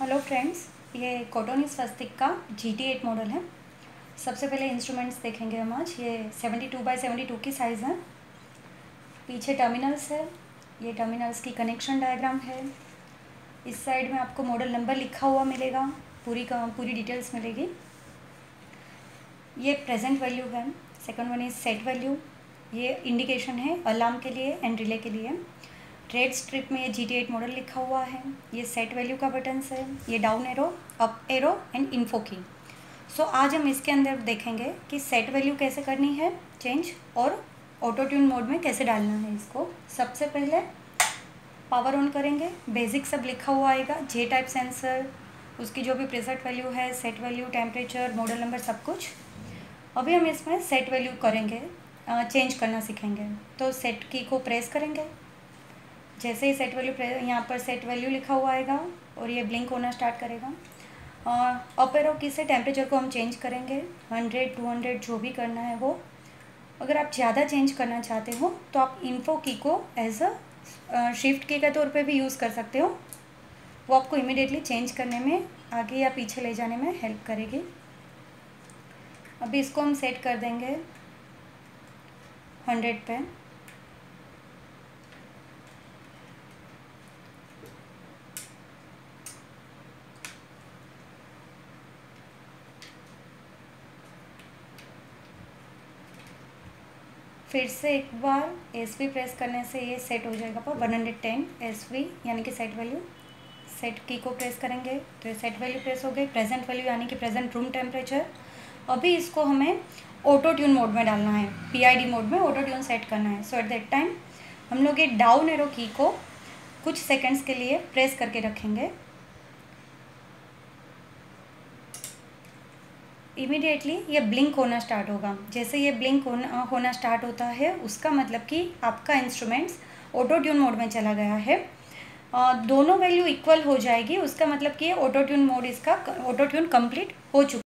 Hello friends, ये कॉटोनी स्वास्तिक का GT8 model है। सबसे पहले इंस्ट्रूमेंट्स देखेंगे हम आज। ये 72x72 की साइज़ है। पीछे टर्मिनल्स है, ये टर्मिनल्स की कनेक्शन डायग्राम है। इस साइड में आपको मॉडल नंबर लिखा हुआ मिलेगा, पूरी डिटेल्स मिलेगी। ये प्रेजेंट वैल्यू है। Second one is set value, ये इंडिकेशन है अलार्म के लिए एंड रिले के लिए। रेड स्ट्रिप में ये GT8 मॉडल लिखा हुआ है। ये सेट वैल्यू का बटन्स है, ये down arrow, up arrow and info की। सो आज हम इसके अंदर देखेंगे कि सेट वैल्यू कैसे करनी है चेंज और ऑटो ट्यून मोड में कैसे डालना है इसको। सबसे पहले पावर ऑन करेंगे। बेसिक सब लिखा हुआ आएगा, जे टाइप सेंसर, उसकी जो भी प्रीसेट वैल्यू है, set value, temperature, model number, सब कुछ। अभी हम इसमें सेट वैल्यू करेंगे, चेंज करना सीखेंगे। तो सेट की को प्रेस करेंगे। जैसे ही सेट वैल्यू यहाँ पर सेट वैल्यू लिखा हुआ आएगा और ये ब्लिंक होना स्टार्ट करेगा। अप एरो की से टेम्परेचर को हम चेंज करेंगे, 100, 200 जो भी करना है वो। अगर आप ज़्यादा चेंज करना चाहते हो तो आप इन्फो की को एज अ शिफ्ट की के तौर पे भी यूज़ कर सकते हो। वो आपको इमिडिएटली चेंज करने में, आगे या पीछे ले जाने में हेल्प करेगी। अभी इसको हम सेट कर देंगे 100 पे। फिर से एक बार SV प्रेस करने से ये सेट हो जाएगा पर 110 SV यानी कि सेट वैल्यू। सेट की को प्रेस करेंगे तो ये सेट वैल्यू प्रेस हो गई। प्रेजेंट वैल्यू यानी कि प्रेजेंट रूम टेम्परेचर। अभी इसको हमें ऑटो ट्यून मोड में डालना है, PID मोड में ऑटो ट्यून सेट करना है। सो एट दैट टाइम हम लोग ये डाउन एरो की को कुछ सेकेंड्स के लिए प्रेस करके रखेंगे। इमीडिएटली ये ब्लिंक होना स्टार्ट होगा। जैसे ये ब्लिंक होना स्टार्ट होता है उसका मतलब कि आपका इंस्ट्रूमेंट्स ऑटो ट्यून मोड में चला गया है। दोनों वैल्यू इक्वल हो जाएगी, उसका मतलब कि ऑटो ट्यून मोड, इसका ऑटो ट्यून कंप्लीट हो चुका है।